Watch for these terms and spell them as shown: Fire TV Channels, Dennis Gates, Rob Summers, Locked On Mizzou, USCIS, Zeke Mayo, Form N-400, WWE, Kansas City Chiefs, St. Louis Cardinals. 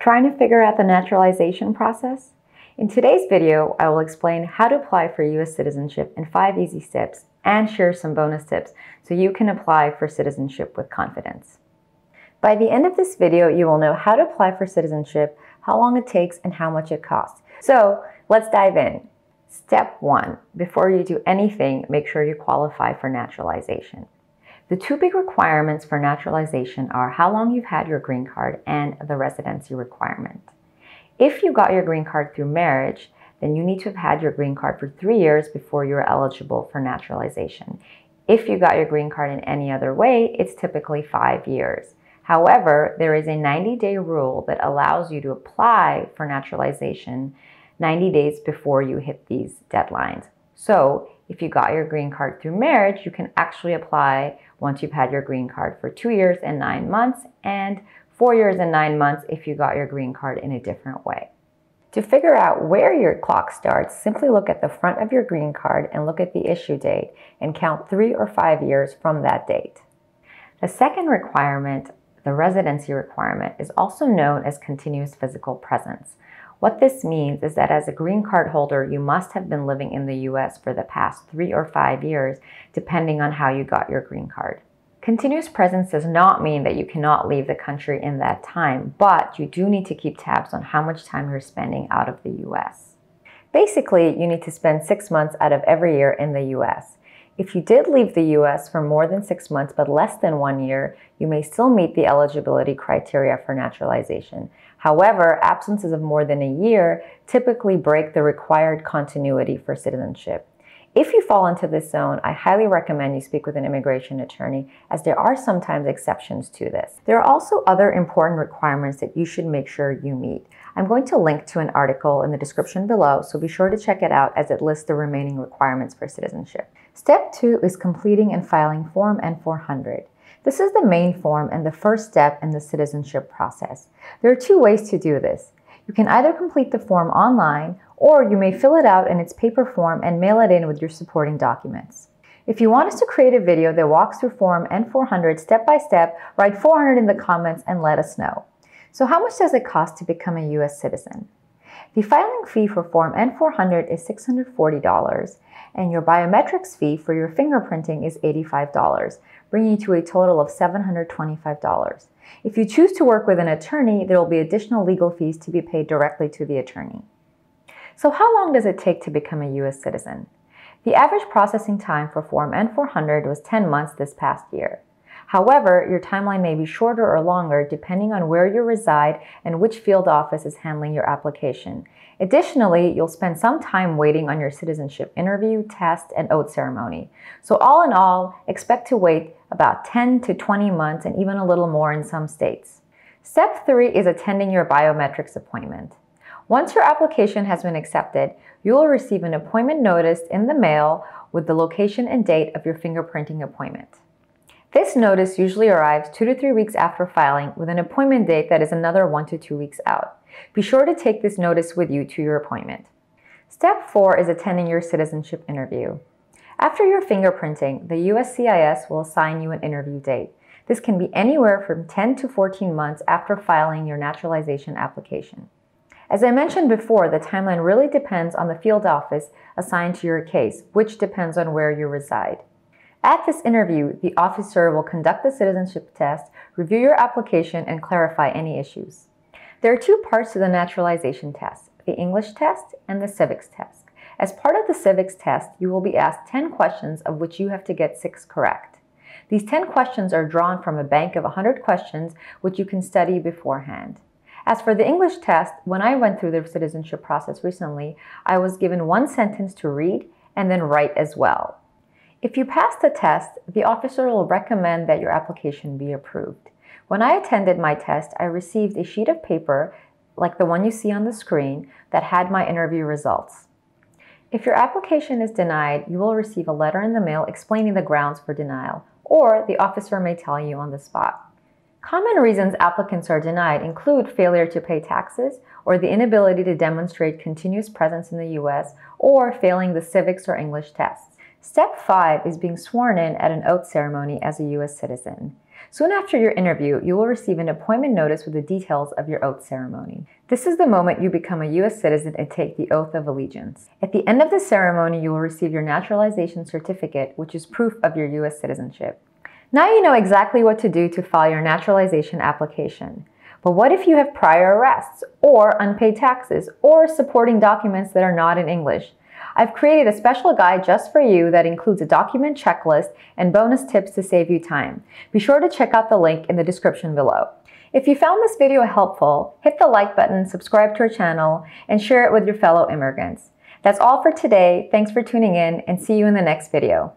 Trying to figure out the naturalization process? In today's video, I will explain how to apply for U.S. citizenship in 5 easy steps and share some bonus tips so you can apply for citizenship with confidence. By the end of this video, you will know how to apply for citizenship, how long it takes, and how much it costs. So let's dive in. Step 1. Before you do anything, make sure you qualify for naturalization. The two big requirements for naturalization are how long you've had your green card and the residency requirement. If you got your green card through marriage, then you need to have had your green card for 3 years before you're eligible for naturalization. If you got your green card in any other way, it's typically 5 years. However, there is a 90-day rule that allows you to apply for naturalization 90 days before you hit these deadlines. So if you got your green card through marriage, you can actually apply once you've had your green card for 2 years and 9 months and 4 years and 9 months if you got your green card in a different way. To figure out where your clock starts, simply look at the front of your green card and look at the issue date and count 3 or 5 years from that date. The second requirement, the residency requirement, is also known as continuous physical presence. What this means is that as a green card holder, you must have been living in the US for the past 3 or 5 years, depending on how you got your green card. Continuous presence does not mean that you cannot leave the country in that time, but you do need to keep tabs on how much time you're spending out of the US. Basically, you need to spend 6 months out of every year in the US. If you did leave the US for more than 6 months but less than 1 year, you may still meet the eligibility criteria for naturalization. However, absences of more than a year typically break the required continuity for citizenship. If you fall into this zone, I highly recommend you speak with an immigration attorney, as there are sometimes exceptions to this. There are also other important requirements that you should make sure you meet. I'm going to link to an article in the description below, so be sure to check it out as it lists the remaining requirements for citizenship. Step 2 is completing and filing Form N-400. This is the main form and the first step in the citizenship process. There are 2 ways to do this. You can either complete the form online, or you may fill it out in its paper form and mail it in with your supporting documents. If you want us to create a video that walks through Form N-400 step by step, write 400 in the comments and let us know. So how much does it cost to become a U.S. citizen? The filing fee for Form N-400 is $640, and your biometrics fee for your fingerprinting is $85, bringing you to a total of $725. If you choose to work with an attorney, there will be additional legal fees to be paid directly to the attorney. So how long does it take to become a U.S. citizen? The average processing time for Form N-400 was 10 months this past year. However, your timeline may be shorter or longer depending on where you reside and which field office is handling your application. Additionally, you'll spend some time waiting on your citizenship interview, test, and oath ceremony. So all in all, expect to wait about 10 to 20 months and even a little more in some states. Step 3 is attending your biometrics appointment. Once your application has been accepted, you will receive an appointment notice in the mail with the location and date of your fingerprinting appointment. This notice usually arrives 2 to 3 weeks after filing, with an appointment date that is another 1 to 2 weeks out. Be sure to take this notice with you to your appointment. Step 4 is attending your citizenship interview. After your fingerprinting, the USCIS will assign you an interview date. This can be anywhere from 10 to 14 months after filing your naturalization application. As I mentioned before, the timeline really depends on the field office assigned to your case, which depends on where you reside. At this interview, the officer will conduct the citizenship test, review your application, and clarify any issues. There are 2 parts to the naturalization test, the English test and the civics test. As part of the civics test, you will be asked 10 questions, of which you have to get 6 correct. These 10 questions are drawn from a bank of 100 questions, which you can study beforehand. As for the English test, when I went through the citizenship process recently, I was given 1 sentence to read and then write as well. If you pass the test, the officer will recommend that your application be approved. When I attended my test, I received a sheet of paper, like the one you see on the screen, that had my interview results. If your application is denied, you will receive a letter in the mail explaining the grounds for denial, or the officer may tell you on the spot. Common reasons applicants are denied include failure to pay taxes, or the inability to demonstrate continuous presence in the U.S., or failing the civics or English tests. Step 5 is being sworn in at an oath ceremony as a U.S. citizen. Soon after your interview, you will receive an appointment notice with the details of your oath ceremony. This is the moment you become a U.S. citizen and take the oath of allegiance. At the end of the ceremony, you will receive your naturalization certificate, which is proof of your U.S. citizenship. Now you know exactly what to do to file your naturalization application. But what if you have prior arrests, or unpaid taxes, or supporting documents that are not in English? I've created a special guide just for you that includes a document checklist and bonus tips to save you time. Be sure to check out the link in the description below. If you found this video helpful, hit the like button, subscribe to our channel, and share it with your fellow immigrants. That's all for today. Thanks for tuning in, and see you in the next video.